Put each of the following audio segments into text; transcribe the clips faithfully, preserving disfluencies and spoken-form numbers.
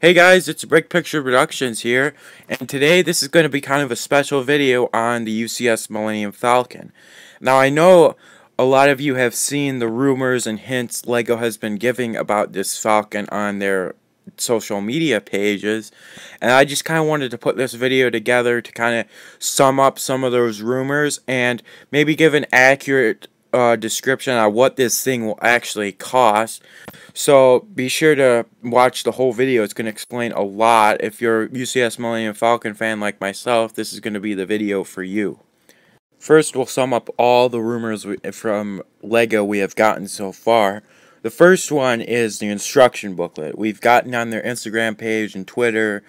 Hey guys, it's Brick Picture Productions here, and today this is going to be kind of a special video on the U C S Millennium Falcon. Now I know a lot of you have seen the rumors and hints LEGO has been giving about this Falcon on their social media pages, and I just kind of wanted to put this video together to kind of sum up some of those rumors and maybe give an accurate Uh, description on what this thing will actually cost. So be sure to watch the whole video. It's going to explain a lot. If you're a U C S Millennium Falcon fan like myself, this is going to be the video for you. First, we'll sum up all the rumors we, from LEGO we have gotten so far. The first one is the instruction booklet. We've gotten on their Instagram page and Twitter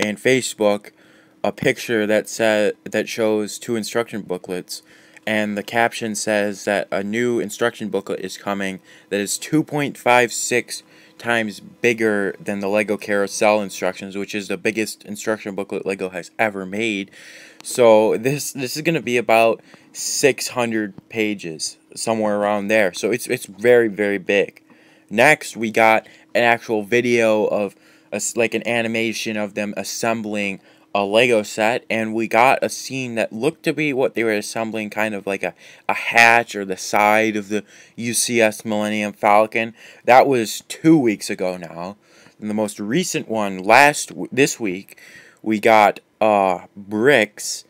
and Facebook a picture that said that shows two instruction booklets. And the caption says that a new instruction booklet is coming that is two point five six times bigger than the LEGO Carousel instructions, which is the biggest instruction booklet LEGO has ever made. So this this is going to be about six hundred pages, somewhere around there. So it's it's very, very big. Next, we got an actual video of a, like an animation of them assembling a LEGO set, and we got a scene that looked to be what they were assembling, kind of like a, a hatch or the side of the U C S Millennium Falcon. That was two weeks ago now. And the most recent one, last this week, we got uh, bricks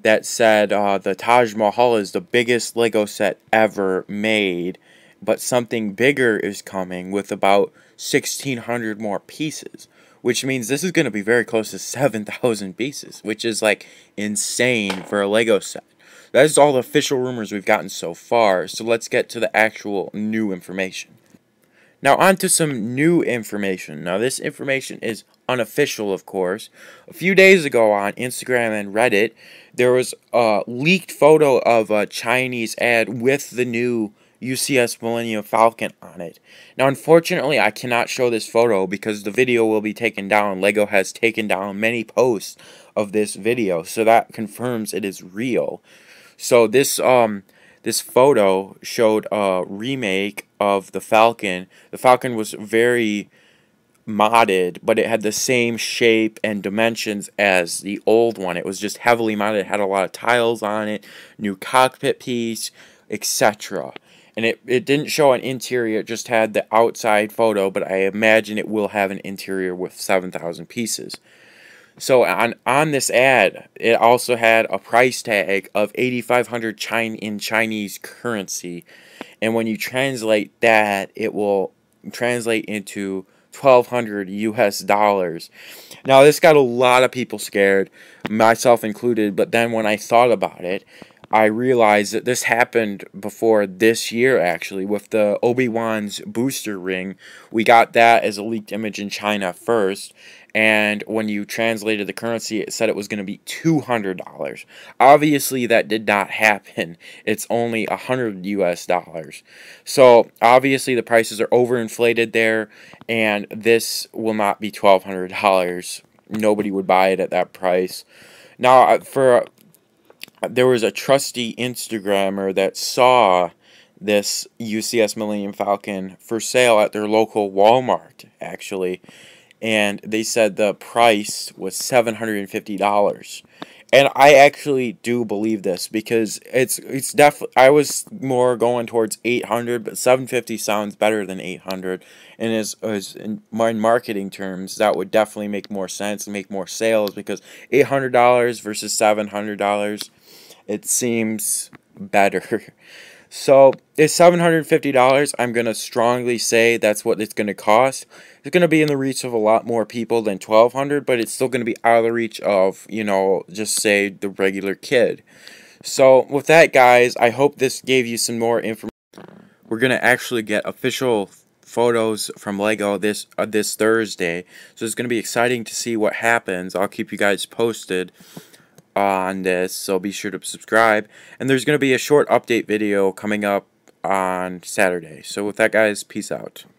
that said uh, the Taj Mahal is the biggest LEGO set ever made, but something bigger is coming with about sixteen hundred more pieces. Which means this is going to be very close to seven thousand pieces, which is like insane for a LEGO set. That is all the official rumors we've gotten so far, so let's get to the actual new information. Now on to some new information. Now this information is unofficial, of course. A few days ago on Instagram and Reddit, there was a leaked photo of a Chinese ad with the new U C S Millennium Falcon on it. Now unfortunately I cannot show this photo because the video will be taken down. LEGO has taken down many posts of this video, so that confirms it is real. So this um this photo showed a remake of the Falcon. The Falcon was very modded, but it had the same shape and dimensions as the old one. It was just heavily modded. It had a lot of tiles on it, new cockpit piece, et cetera. And it, it didn't show an interior, it just had the outside photo, but I imagine it will have an interior with seven thousand pieces. So on, on this ad, it also had a price tag of eighty-five hundred China in Chinese currency. And when you translate that, it will translate into twelve hundred U S dollars. Now this got a lot of people scared, myself included, but then when I thought about it, I realized that this happened before this year, actually, with the Obi-Wan's booster ring. We got that as a leaked image in China first, and when you translated the currency, it said it was going to be two hundred dollars. Obviously, that did not happen. It's only one hundred U S dollars. So, obviously, the prices are overinflated there, and this will not be twelve hundred dollars. Nobody would buy it at that price. Now, for... there was a trusty Instagrammer that saw this U C S Millennium Falcon for sale at their local Walmart, actually, and they said the price was seven hundred fifty dollars. And I actually do believe this because it's it's definitely, I was more going towards eight hundred, but seven fifty sounds better than eight hundred. And as, as in my marketing terms, that would definitely make more sense and make more sales, because eight hundred dollars versus seven hundred dollars, it seems better. So it's seven hundred fifty dollars. I'm going to strongly say that's what it's going to cost. It's going to be in the reach of a lot more people than twelve hundred, but it's still going to be out of the reach of, you know, just say the regular kid. So with that, guys, I hope this gave you some more information. We're going to actually get official photos from LEGO this uh, this Thursday. So it's going to be exciting to see what happens. I'll keep you guys posted on this, so be sure to subscribe, and there's going to be a short update video coming up on Saturday. So with that, guys, peace out.